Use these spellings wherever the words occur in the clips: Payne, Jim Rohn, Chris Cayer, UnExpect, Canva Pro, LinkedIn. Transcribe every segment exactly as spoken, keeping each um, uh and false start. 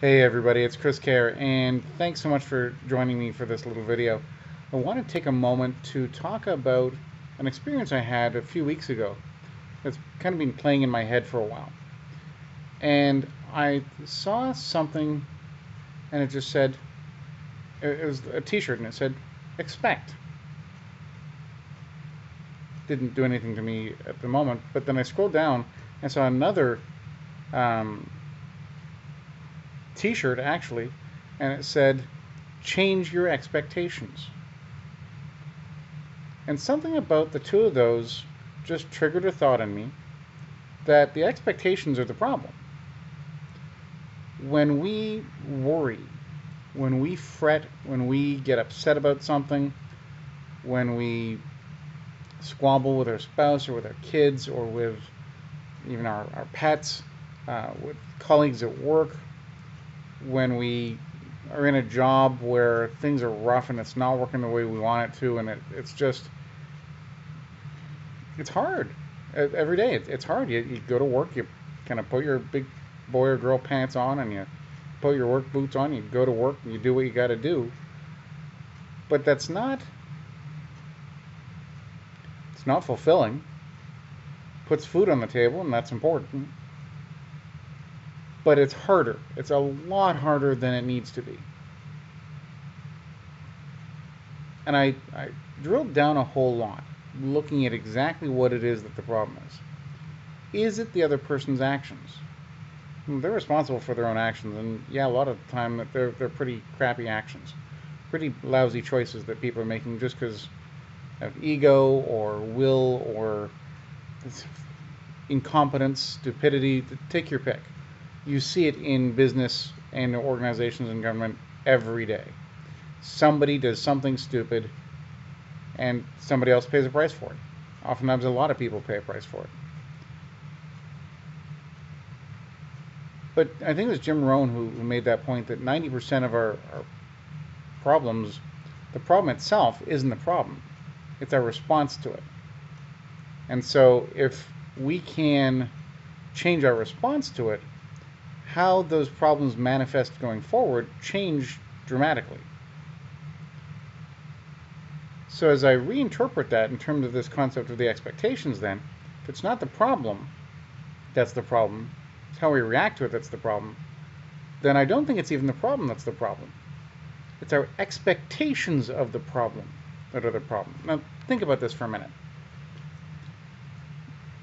Hey everybody, it's Chris Cayer, and thanks so much for joining me for this little video. I want to take a moment to talk about an experience I had a few weeks ago that's kind of been playing in my head for a while. And I saw something, and it just said, it was a t-shirt, and it said, expect. Didn't do anything to me at the moment, but then I scrolled down and saw another um, t-shirt actually, and it said change your expectations. And something about the two of those just triggered a thought in me that the expectations are the problem. When we worry, when we fret, when we get upset about something, when we squabble with our spouse or with our kids or with even our, our pets, uh, with colleagues at work, when we are in a job where things are rough and it's not working the way we want it to, and it, it's just, it's hard. Every day, it, it's hard. You, you go to work, you kind of put your big boy or girl pants on, and you put your work boots on, you go to work, and you do what you got to do. But that's not, it's not fulfilling. Puts food on the table, and that's important. But it's harder. It's a lot harder than it needs to be. And I, I drilled down a whole lot, looking at exactly what it is that the problem is. Is it the other person's actions? They're responsible for their own actions, and yeah, a lot of the time that they're, they're pretty crappy actions, pretty lousy choices that people are making just because of ego or will or incompetence, stupidity, take your pick. You see it in business and organizations and government every day. Somebody does something stupid and somebody else pays a price for it. Oftentimes a lot of people pay a price for it. But I think it was Jim Rohn who, who made that point that ninety percent of our, our problems, the problem itself isn't the problem. It's our response to it. And so if we can change our response to it, how those problems manifest going forward change dramatically. So as I reinterpret that in terms of this concept of the expectations, then, if it's not the problem that's the problem, it's how we react to it that's the problem, then I don't think it's even the problem that's the problem. It's our expectations of the problem that are the problem. Now think about this for a minute.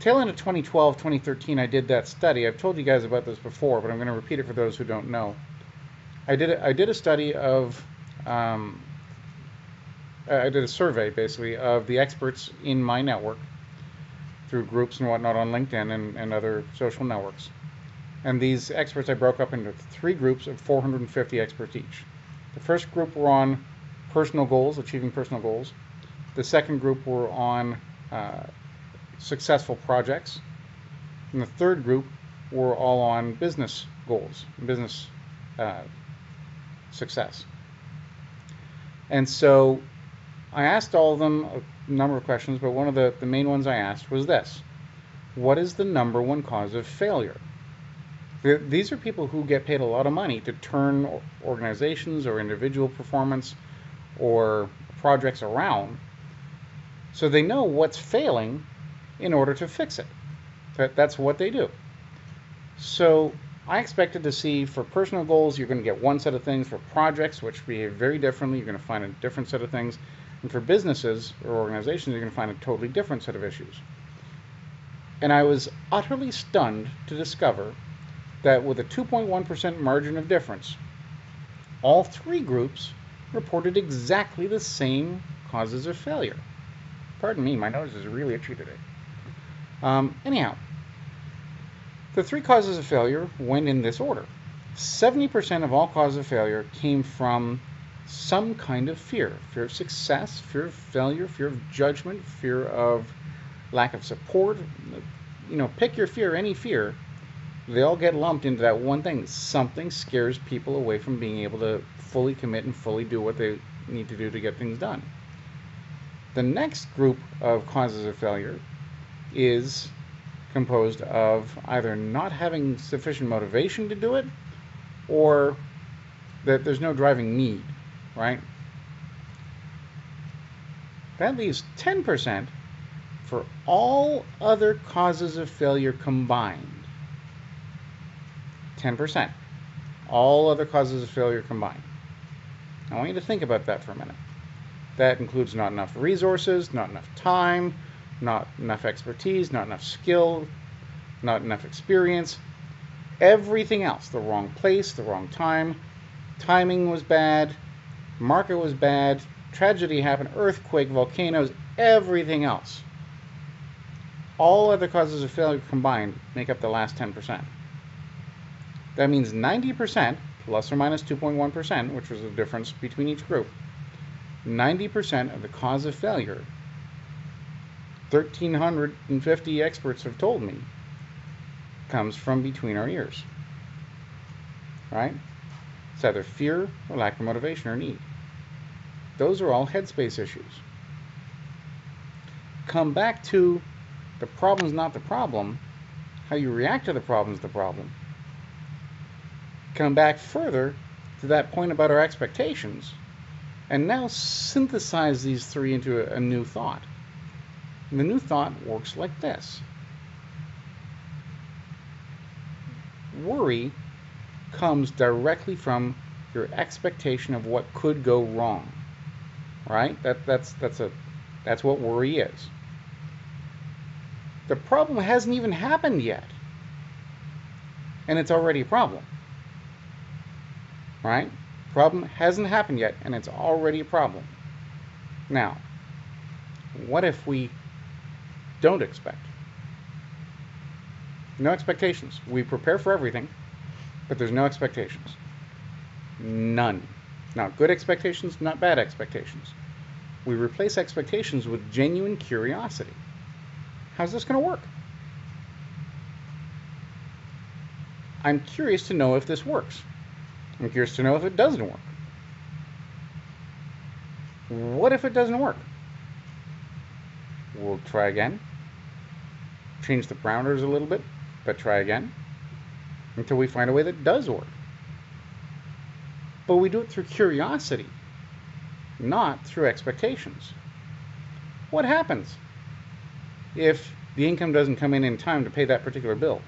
Tail end of twenty twelve, twenty thirteen, I did that study. I've told you guys about this before, but I'm going to repeat it for those who don't know. I did a, I did a study of, um, I did a survey basically of the experts in my network through groups and whatnot on LinkedIn and, and other social networks. And these experts I broke up into three groups of four hundred fifty experts each. The first group were on personal goals, achieving personal goals. The second group were on uh, successful projects, and the third group were all on business goals, business uh, success. And so I asked all of them a number of questions, but one of the, the main ones I asked was this: what is the number one cause of failure? These are people who get paid a lot of money to turn organizations or individual performance or projects around, so they know what's failing in order to fix it. That, that's what they do. So I expected to see, for personal goals, you're going to get one set of things. For projects, which behave very differently, you're going to find a different set of things. And for businesses or organizations, you're going to find a totally different set of issues. And I was utterly stunned to discover that with a two point one percent margin of difference, all three groups reported exactly the same causes of failure. Pardon me, my nose is really itchy today. Um, anyhow, the three causes of failure went in this order. seventy percent of all causes of failure came from some kind of fear. Fear of success, fear of failure, fear of judgment, fear of lack of support. You know, pick your fear, any fear. They all get lumped into that one thing. Something scares people away from being able to fully commit and fully do what they need to do to get things done. The next group of causes of failure is composed of either not having sufficient motivation to do it or that there's no driving need, right? That leaves ten percent for all other causes of failure combined. ten percent. All other causes of failure combined. I want you to think about that for a minute. That includes not enough resources, not enough time, not enough expertise, not enough skill, not enough experience. Everything else. The wrong place, the wrong time, timing was bad, market was bad, tragedy happened, earthquake, volcanoes, everything else. All other causes of failure combined make up the last ten percent. That means ninety percent, plus or minus two point one percent, which was the difference between each group, ninety percent of the cause of failure, one thousand three hundred fifty experts have told me, comes from between our ears, right? It's either fear or lack of motivation or need. Those are all headspace issues. Come back to the problem's not the problem, how you react to the problem's the problem. Come back further to that point about our expectations, and now synthesize these three into a, a new thought. And the new thought works like this. Worry comes directly from your expectation of what could go wrong, right? That, that's, that's, a, that's what worry is. The problem hasn't even happened yet, and it's already a problem, right? Problem hasn't happened yet, and it's already a problem. Now, what if we don't expect? No expectations. We prepare for everything, but there's no expectations. None. Not good expectations, not bad expectations. We replace expectations with genuine curiosity. How's this going to work? I'm curious to know if this works. I'm curious to know if it doesn't work. What if it doesn't work? We'll try again. Change the parameters a little bit, but try again until we find a way that does work. But we do it through curiosity, not through expectations. What happens if the income doesn't come in in time to pay that particular bill?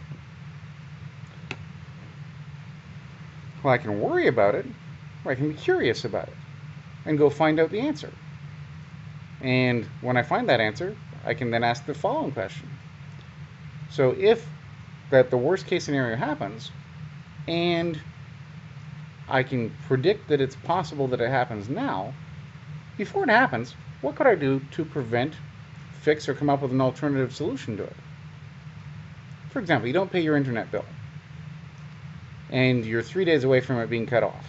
Well, I can worry about it, or I can be curious about it and go find out the answer. And when I find that answer, I can then ask the following question. So if that the worst case scenario happens, and I can predict that it's possible that it happens now, before it happens, what could I do to prevent, fix, or come up with an alternative solution to it? For example, you don't pay your internet bill, and you're three days away from it being cut off.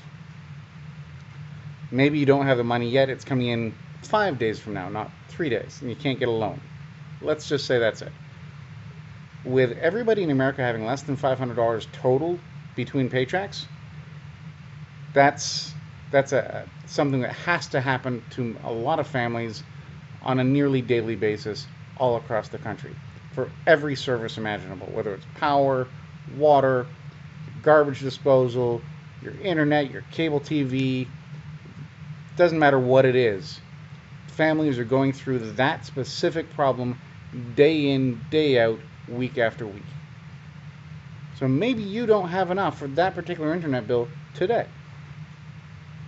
Maybe you don't have the money yet, it's coming in five days from now, not three days, and you can't get a loan. Let's just say that's it. With everybody in America having less than five hundred dollars total between paychecks, that's that's a something that has to happen to a lot of families on a nearly daily basis all across the country for every service imaginable, whether it's power, water, garbage disposal, your internet, your cable T V, doesn't matter what it is. Families are going through that specific problem day in, day out, week after week. So maybe you don't have enough for that particular internet bill today,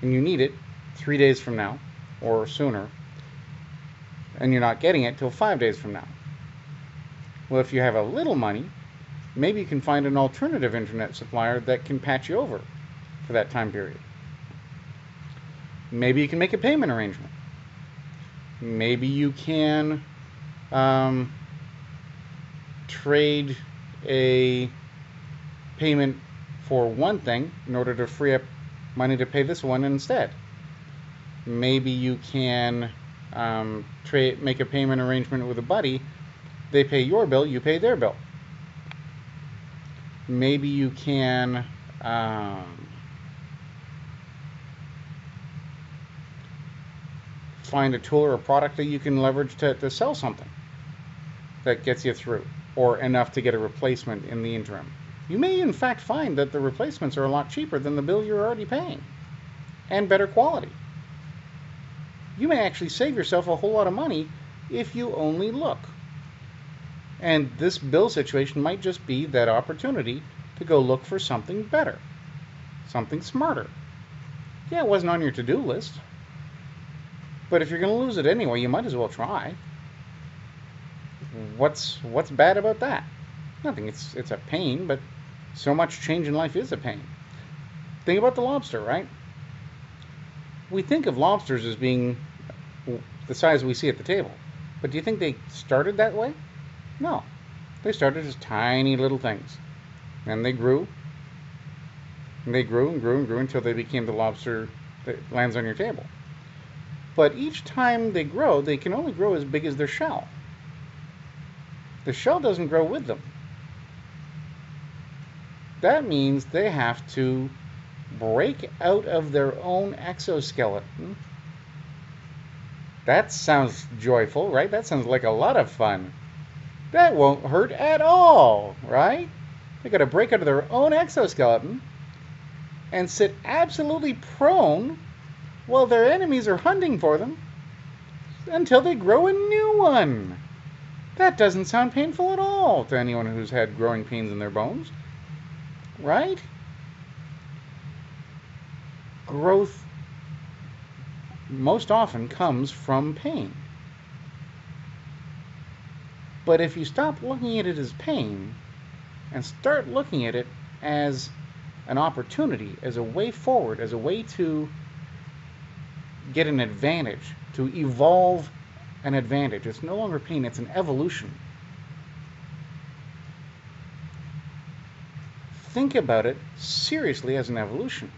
and you need it three days from now or sooner, and you're not getting it till five days from now. Well, if you have a little money, maybe you can find an alternative internet supplier that can patch you over for that time period. Maybe you can make a payment arrangement. Maybe you can um, trade a payment for one thing in order to free up money to pay this one instead. Maybe you can um, trade, make a payment arrangement with a buddy. They pay your bill, you pay their bill. Maybe you can um, find a tool or a product that you can leverage to, to sell something that gets you through, or enough to get a replacement in the interim. You may in fact find that the replacements are a lot cheaper than the bill you're already paying, and better quality. You may actually save yourself a whole lot of money if you only look. And this bill situation might just be that opportunity to go look for something better, something smarter. Yeah, it wasn't on your to-do list, but if you're going to lose it anyway, you might as well try. What's what's bad about that? Nothing. It's it's a pain, but so much change in life is a pain. Think about the lobster, right? We think of lobsters as being the size we see at the table, but do you think they started that way? No. They started as tiny little things. And they grew. And they grew and grew and grew until they became the lobster that lands on your table. But each time they grow, they can only grow as big as their shell. The shell doesn't grow with them. That means they have to break out of their own exoskeleton. That sounds joyful, right? That sounds like a lot of fun. That won't hurt at all, right? They got to break out of their own exoskeleton and sit absolutely prone while their enemies are hunting for them until they grow a new one. That doesn't sound painful at all to anyone who's had growing pains in their bones, right? Growth most often comes from pain. But if you stop looking at it as pain and start looking at it as an opportunity, as a way forward, as a way to get an advantage, to evolve an advantage. It's no longer pain, it's an evolution. Think about it seriously as an evolution.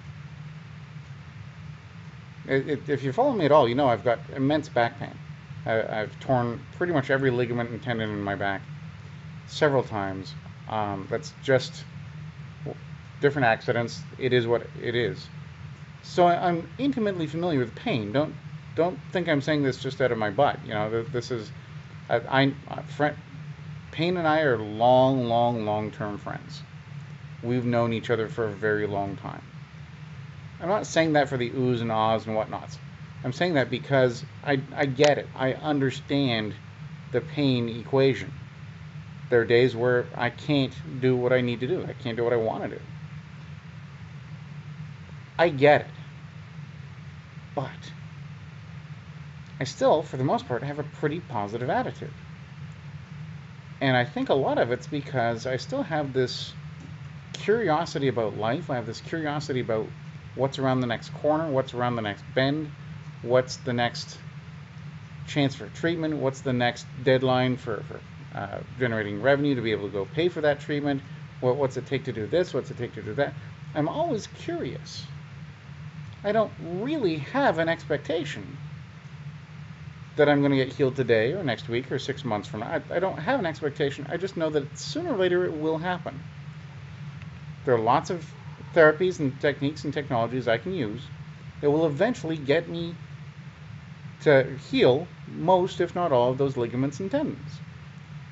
It, it, if you follow me at all, you know I've got immense back pain. I, I've torn pretty much every ligament and tendon in my back several times. Um, that's just different accidents. It is what it is. So I, I'm intimately familiar with pain. Don't Don't think I'm saying this just out of my butt. You know, this is, I, I, I friend, Payne and I are long, long, long-term friends. We've known each other for a very long time. I'm not saying that for the oohs and ahs and whatnots. I'm saying that because I, I get it. I understand the pain equation. There are days where I can't do what I need to do. I can't do what I want to do. I get it. But I still, for the most part, have a pretty positive attitude. And I think a lot of it's because I still have this curiosity about life. I have this curiosity about what's around the next corner, what's around the next bend, what's the next chance for treatment, what's the next deadline for, for uh, generating revenue to be able to go pay for that treatment, what, what's it take to do this, what's it take to do that. I'm always curious. I don't really have an expectation that I'm going to get healed today or next week or six months from now. I, I don't have an expectation. I just know that sooner or later it will happen. There are lots of therapies and techniques and technologies I can use that will eventually get me to heal most, if not all, of those ligaments and tendons.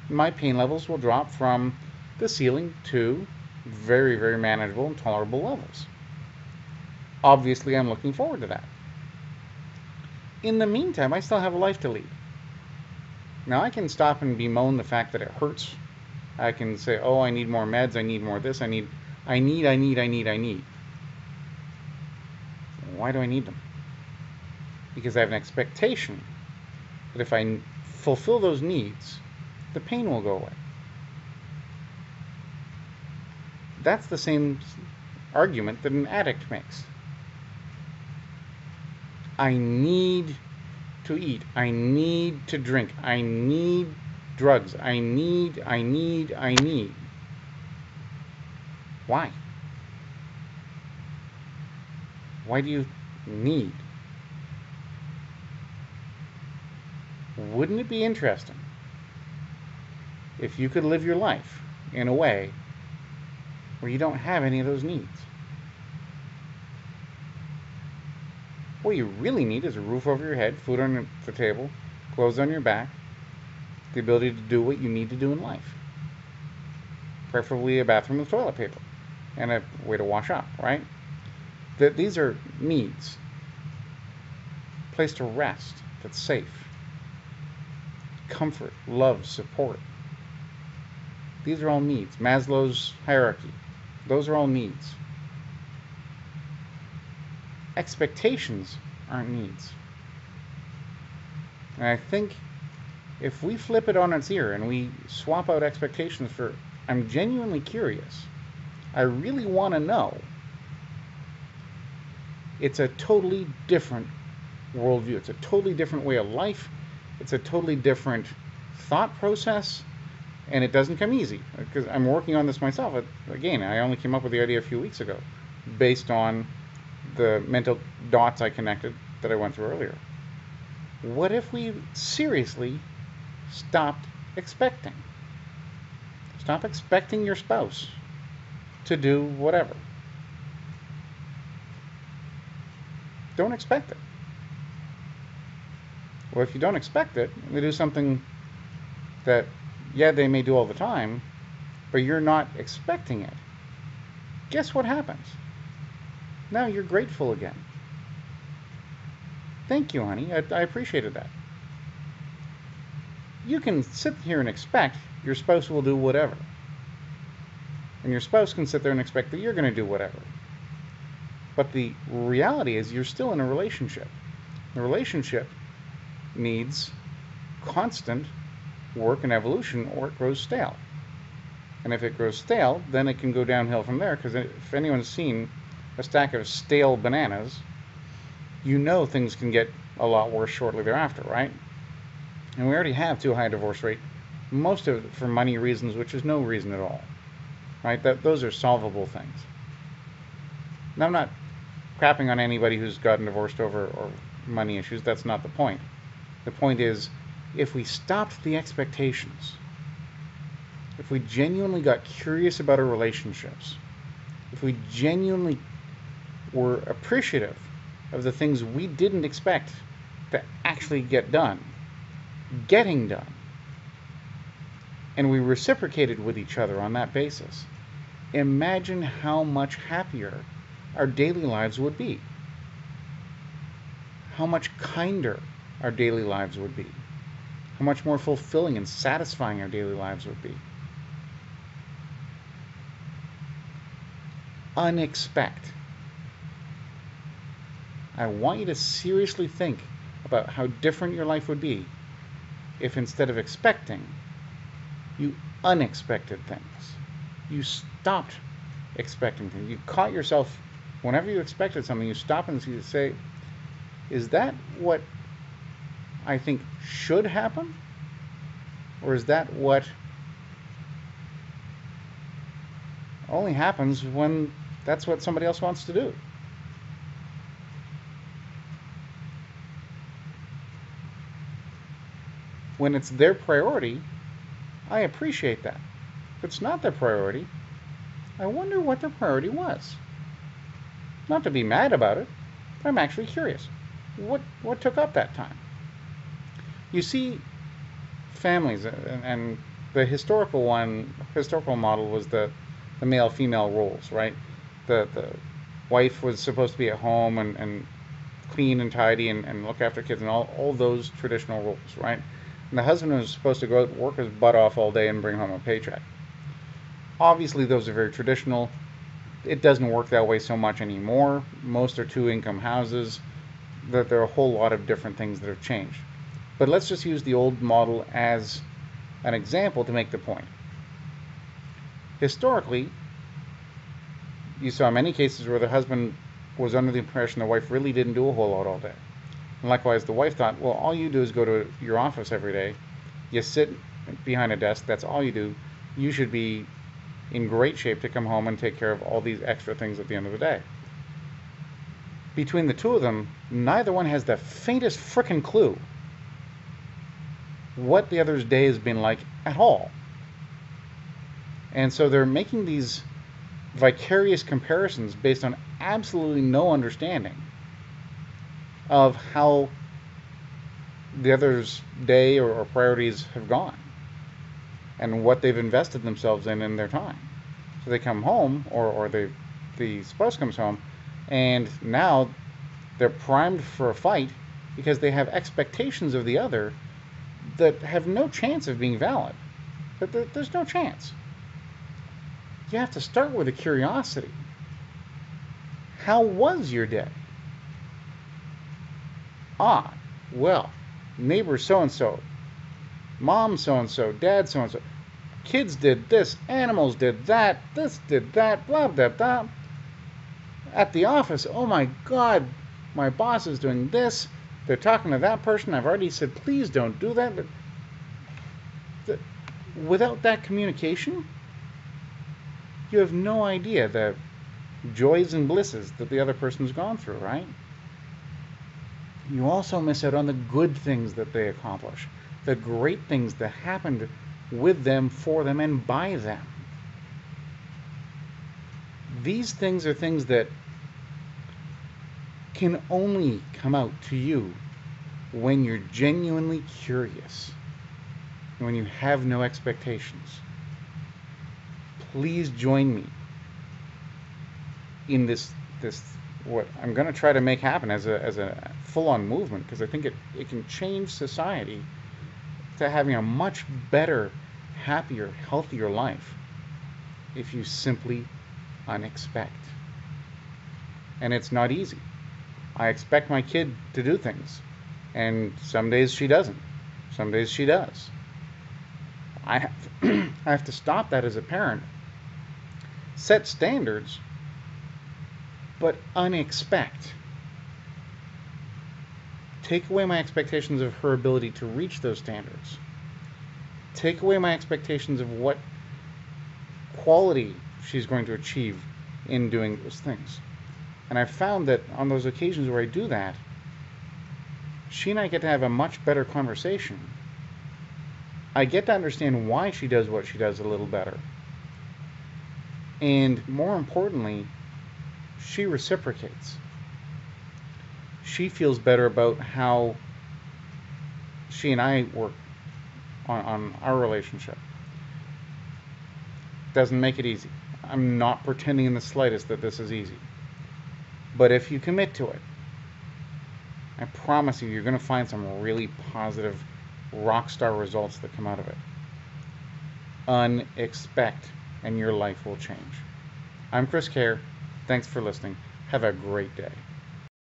My pain levels will drop from the ceiling to very, very manageable and tolerable levels. Obviously, I'm looking forward to that. In the meantime, I still have a life to lead. Now, I can stop and bemoan the fact that it hurts. I can say, oh, I need more meds, I need more this, I need, I need, I need, I need, I need. Why do I need them? Because I have an expectation that if I fulfill those needs, the pain will go away. That's the same argument that an addict makes. I need to eat, I need to drink, I need drugs, I need, I need, I need. Why? Why do you need? Wouldn't it be interesting if you could live your life in a way where you don't have any of those needs? What you really need is a roof over your head, food on the table, clothes on your back, the ability to do what you need to do in life. preferably a bathroom with toilet paper and a way to wash up, right? That these are needs. Place to rest that's safe. Comfort, love, support. These are all needs. Maslow's hierarchy. Those are all needs. Expectations aren't needs. And I think if we flip it on its ear and we swap out expectations for, I'm genuinely curious, I really want to know, it's a totally different worldview. It's a totally different way of life. It's a totally different thought process. And it doesn't come easy, because I'm working on this myself. Again, I only came up with the idea a few weeks ago based on the mental dots I connected that I went through earlier. What if we seriously stopped expecting? Stop expecting your spouse to do whatever. Don't expect it. Well, if you don't expect it, they do something that, yeah, they may do all the time, but you're not expecting it. Guess what happens? Now you're grateful again. Thank you, honey. I, I appreciated that. You can sit here and expect your spouse will do whatever. And your spouse can sit there and expect that you're going to do whatever. But the reality is you're still in a relationship. The relationship needs constant work and evolution, or it grows stale. And if it grows stale, then it can go downhill from there, because if anyone's seen a stack of stale bananas, you know things can get a lot worse shortly thereafter, right? And we already have too high a divorce rate, most of it for money reasons, which is no reason at all, right? That, those are solvable things. Now, I'm not crapping on anybody who's gotten divorced over or money issues. That's not the point. The point is, if we stopped the expectations, if we genuinely got curious about our relationships, if we genuinely were appreciative of the things we didn't expect to actually get done, getting done, and we reciprocated with each other on that basis, imagine how much happier our daily lives would be, how much kinder our daily lives would be, how much more fulfilling and satisfying our daily lives would be. Unexpect. I want you to seriously think about how different your life would be if instead of expecting, you unexpected things. You stopped expecting things. You caught yourself, whenever you expected something, you stop and you say, is that what I think should happen? Or is that what only happens when that's what somebody else wants to do? When it's their priority, I appreciate that. If it's not their priority, I wonder what their priority was. Not to be mad about it, but I'm actually curious. What, what took up that time? You see families, and the historical one, historical model was the, the male-female roles, right? The, the wife was supposed to be at home and, and clean and tidy and, and look after kids and all, all those traditional roles, right? And the husband was supposed to go out and work his butt off all day and bring home a paycheck. Obviously, those are very traditional. It doesn't work that way so much anymore. Most are two-income houses. That there are a whole lot of different things that have changed. But let's just use the old model as an example to make the point. Historically, you saw many cases where the husband was under the impression the wife really didn't do a whole lot all day. And likewise, the wife thought, well, all you do is go to your office every day. You sit behind a desk. That's all you do. You should be in great shape to come home and take care of all these extra things at the end of the day. Between the two of them, neither one has the faintest frickin' clue what the other's day has been like at all. And so they're making these vicarious comparisons based on absolutely no understanding of how the other's day or, or priorities have gone and what they've invested themselves in in their time. So they come home, or, or they, the spouse comes home, and now they're primed for a fight because they have expectations of the other that have no chance of being valid. But there, there's no chance. You have to start with a curiosity. How was your day? Ah, well, neighbor so-and-so, mom so-and-so, dad so-and-so, kids did this, animals did that, this did that, blah, blah, blah. At the office, oh my God, my boss is doing this, they're talking to that person, I've already said, please don't do that. Without that communication, you have no idea the joys and blisses that the other person's gone through, right? You also miss out on the good things that they accomplish, the great things that happened with them, for them, and by them. These things are things that can only come out to you when you're genuinely curious, when you have no expectations. Please join me in this this what I'm going to try to make happen as a as a full-on movement, because I think it, it can change society to having a much better, happier, healthier life if you simply unexpect. And it's not easy. I expect my kid to do things, and some days she doesn't. Some days she does. I have, I have to stop that as a parent. Set standards, but unexpect. Take away my expectations of her ability to reach those standards. Take away my expectations of what quality she's going to achieve in doing those things. And I've found that on those occasions where I do that, she and I get to have a much better conversation. I get to understand why she does what she does a little better. And more importantly, she reciprocates. She feels better about how she and I work on, on our relationship. Doesn't make it easy. I'm not pretending in the slightest that this is easy. But if you commit to it, I promise you, you're going to find some really positive rock star results that come out of it. Unexpect, and your life will change. I'm Chris Cayer. Thanks for listening. Have a great day.